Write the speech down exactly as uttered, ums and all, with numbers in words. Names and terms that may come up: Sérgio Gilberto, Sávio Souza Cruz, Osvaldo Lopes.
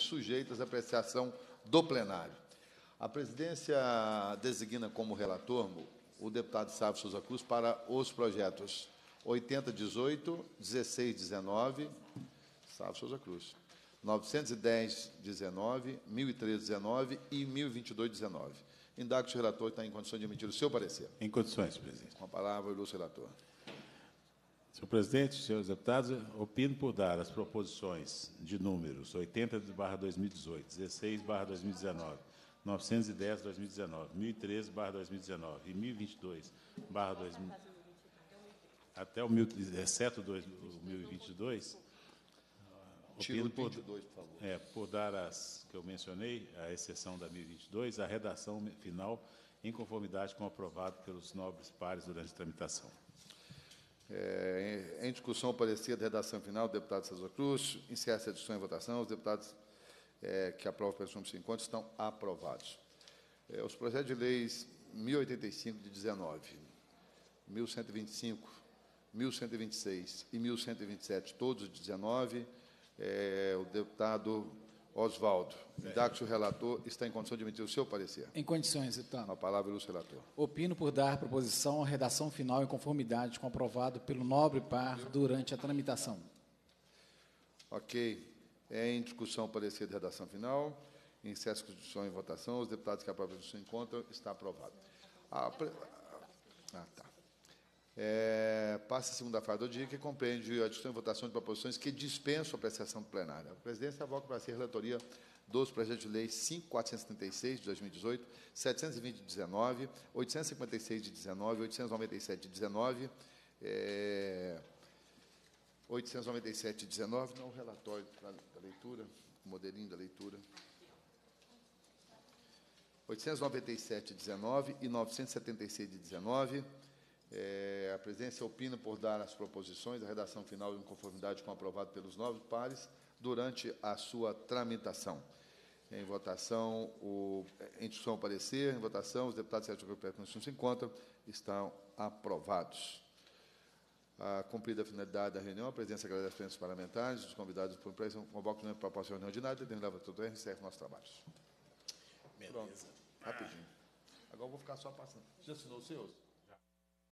sujeitas à apreciação do plenário. A presidência designa como relator o deputado Sávio Souza Cruz para os projetos oitenta dezoito, dezesseis dezenove, Sávio Souza Cruz, novecentos e dez dezenove, mil e treze dezenove e mil e vinte e dois dezenove. Indago se o relator está em condições de emitir o seu parecer. Em condições, presidente. Com a palavra, o ilustre relator. Senhor presidente, senhores deputados, opino por dar as proposições de números oitenta barra dois mil e dezoito, dezesseis barra dois mil e dezenove, novecentos e dez barra dois mil e dezenove, mil e treze barra dois mil e dezenove e mil e vinte e dois barra dois mil e dezenove, até o mil e dezoito, dois mil e vinte e dois, opino por, vinte e dois, por, favor. É, por dar as que eu mencionei, a exceção da mil e vinte e dois, a redação final em conformidade com o aprovado pelos nobres pares durante a tramitação. É, em discussão, o parecer da redação final do deputado Souza Cruz. Encerra essa discussão em votação. Os deputados é, que aprovam o presumo se encontram estão aprovados. É, os projetos de leis mil e oitenta e cinco de dezenove, mil cento e vinte e cinco, mil cento e vinte e seis e mil cento e vinte e sete, todos de dezenove, é, o deputado Osvaldo, indago se o relator está em condição de emitir o seu parecer. Em condições, deputado. A palavra, ilustre relator. Opino por dar proposição à redação final em conformidade com o aprovado pelo nobre par durante a tramitação. Ok. É em discussão o parecer de redação final. Encerra a discussão em votação. Os deputados que aprovam se encontram, está aprovado. Ah, pre... ah tá. É, passa a segunda fase do dia, que compreende a discussão e votação de proposições que dispensam a apreciação do plenário. A presidência avoca para ser a relatoria dos projetos de lei cinco mil quatrocentos e setenta e seis, de dois mil e dezoito, setecentos e vinte, de dezenove, oitocentos e cinquenta e seis, de dezenove, oitocentos e noventa e sete, de dezenove, é, oitocentos e noventa e sete, de dezenove, não o relatório da leitura, o modelinho da leitura, oitocentos e noventa e sete, de dezenove e novecentos e setenta e seis, de dezenove, É, a presidência opina por dar as proposições da redação final em conformidade com o aprovado pelos novos pares durante a sua tramitação. Em votação, o, em discussão, o parecer. Em votação, os deputados Sérgio Gilberto não se encontram, estão aprovados. A cumprida a finalidade da reunião, a presidência agradece aos parlamentares, os convidados por imprensa, convoca o proposta de reunião ordinária, determinava tudo bem, encerra os nossos trabalhos. Beleza. Pronto, rapidinho. Agora eu vou ficar só passando. Já assinou os seus?